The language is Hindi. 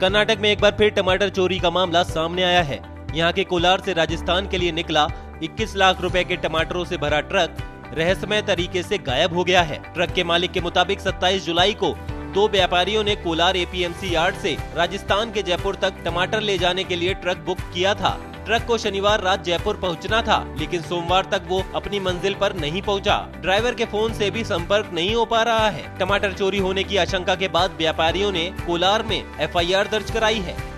कर्नाटक में एक बार फिर टमाटर चोरी का मामला सामने आया है। यहाँ के कोलार से राजस्थान के लिए निकला 21 लाख रुपए के टमाटरों से भरा ट्रक रहस्यमय तरीके से गायब हो गया है। ट्रक के मालिक के मुताबिक 27 जुलाई को दो व्यापारियों ने कोलार एपीएमसी यार्ड से राजस्थान के जयपुर तक टमाटर ले जाने के लिए ट्रक बुक किया था। ट्रक को शनिवार रात जयपुर पहुंचना था, लेकिन सोमवार तक वो अपनी मंजिल पर नहीं पहुंचा। ड्राइवर के फोन से भी संपर्क नहीं हो पा रहा है। टमाटर चोरी होने की आशंका के बाद व्यापारियों ने कोलार में एफआईआर दर्ज कराई है।